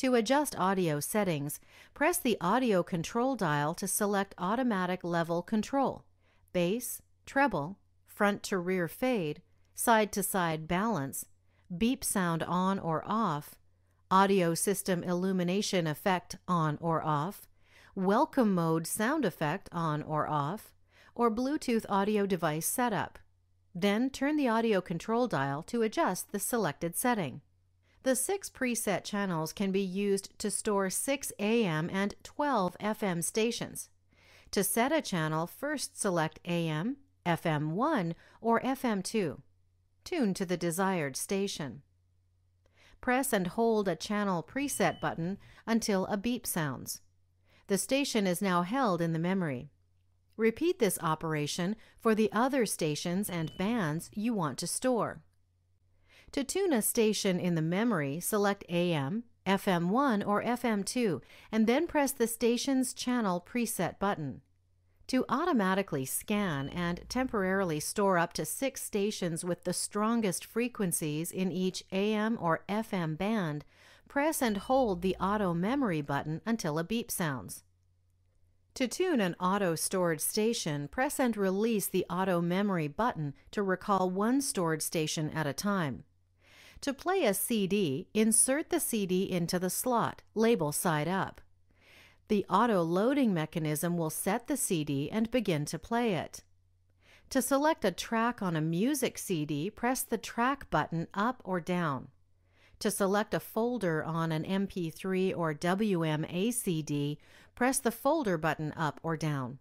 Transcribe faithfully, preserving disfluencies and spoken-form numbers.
To adjust audio settings, press the audio control dial to select automatic level control, bass, treble, front to rear fade, side to side balance, beep sound on or off, audio system illumination effect on or off, welcome mode sound effect on or off, or Bluetooth audio device setup. Then turn the audio control dial to adjust the selected setting. The six preset channels can be used to store six A M and twelve F M stations. To set a channel, first select A M, F M one, or F M two. Tune to the desired station. Press and hold a channel preset button until a beep sounds. The station is now held in the memory. Repeat this operation for the other stations and bands you want to store. To tune a station in the memory, select A M, F M one, or F M two, and then press the station's channel preset button. To automatically scan and temporarily store up to six stations with the strongest frequencies in each A M or F M band, press and hold the Auto Memory button until a beep sounds. To tune an auto-stored station, press and release the Auto Memory button to recall one stored station at a time. To play a C D, insert the C D into the slot, label side up. The auto-loading mechanism will set the C D and begin to play it. To select a track on a music C D, press the track button up or down. To select a folder on an M P three or W M A C D, press the folder button up or down.